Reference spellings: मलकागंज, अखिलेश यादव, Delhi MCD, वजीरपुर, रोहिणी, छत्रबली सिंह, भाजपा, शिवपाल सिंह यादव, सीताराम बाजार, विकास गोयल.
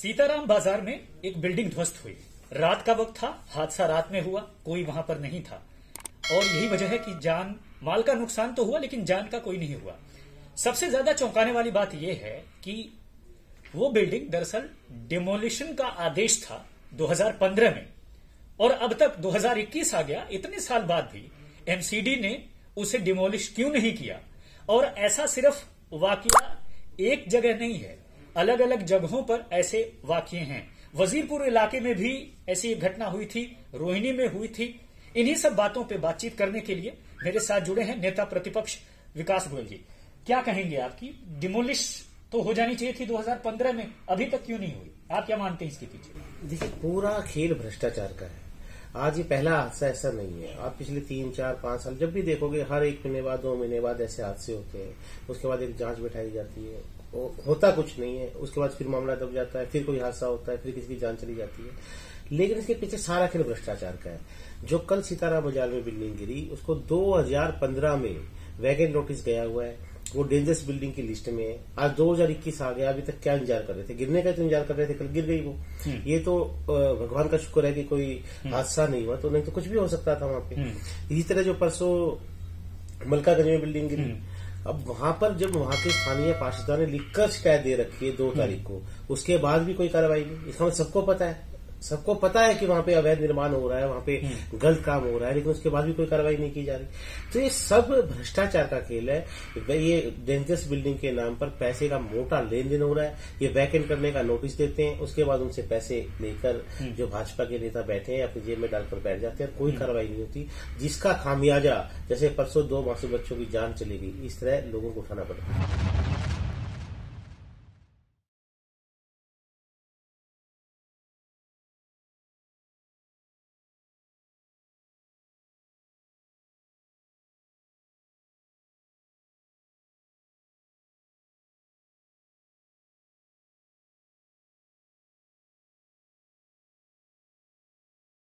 सीताराम बाजार में एक बिल्डिंग ध्वस्त हुई। रात का वक्त था, हादसा रात में हुआ, कोई वहां पर नहीं था और यही वजह है कि जान माल का नुकसान तो हुआ लेकिन जान का कोई नहीं हुआ। सबसे ज्यादा चौंकाने वाली बात यह है कि वो बिल्डिंग दरअसल डिमोलिशन का आदेश था 2015 में और अब तक 2021 आ गया, इतने साल बाद भी एमसीडी ने उसे डिमोलिश क्यों नहीं किया। और ऐसा सिर्फ वाकया एक जगह नहीं है, अलग अलग जगहों पर ऐसे वाकये हैं। वजीरपुर इलाके में भी ऐसी एक घटना हुई थी, रोहिणी में हुई थी। इन्हीं सब बातों पे बातचीत करने के लिए मेरे साथ जुड़े हैं नेता प्रतिपक्ष विकास गोयल जी। क्या कहेंगे, आपकी डिमोलिश तो हो जानी चाहिए थी 2015 में, अभी तक क्यों नहीं हुई? आप क्या मानते हैं इसके पीछे? देखिए, पूरा खेल भ्रष्टाचार का है। आज ये पहला हादसा ऐसा नहीं है। आप पिछले 3, 4, 5 साल जब भी देखोगे, हर 1 महीने बाद, 2 महीने बाद ऐसे हादसे होते हैं। उसके बाद एक जांच बैठाई जाती है, होता कुछ नहीं है। उसके बाद फिर मामला दब जाता है, फिर कोई हादसा होता है, फिर किसी की जान चली जाती है। लेकिन इसके पीछे सारा खेल भ्रष्टाचार का है। जो कल सितारा बाजार में बिल्डिंग गिरी, उसको 2015 में वैगन नोटिस गया हुआ है, वो डेंजरस बिल्डिंग की लिस्ट में है। आज 2021 आ गया, अभी तक क्या इंतजार कर रहे थे? गिरने का तो इंतजार कर रहे थे, कल गिर गई वो। ये तो भगवान का शुक्र है कि कोई हादसा नहीं हुआ, तो नहीं तो कुछ भी हो सकता था वहां पे। इसी तरह जो परसों मलकागंज में बिल्डिंग गिरी, अब वहां पर जब वहां के स्थानीय पार्षदों ने लिखकर शिकायत दे रखी है 2 तारीख को, उसके बाद भी कोई कार्रवाई नहीं। इसका मतलब सबको पता है, सबको पता है कि वहां पे अवैध निर्माण हो रहा है, वहां पे गलत काम हो रहा है, लेकिन उसके बाद भी कोई कार्रवाई नहीं की जा रही। तो ये सब भ्रष्टाचार का खेल है। ये डेंजरस बिल्डिंग के नाम पर पैसे का मोटा लेन देन हो रहा है। ये वैकेंट करने का नोटिस देते हैं, उसके बाद उनसे पैसे लेकर जो भाजपा के नेता बैठे हैं अपनी जेब में डालकर बैठ जाते हैं, कोई कार्रवाई नहीं होती, जिसका खामियाजा जैसे परसों 2 मासूम बच्चों की जान चली गई, इस तरह लोगों को उठाना पड़ा।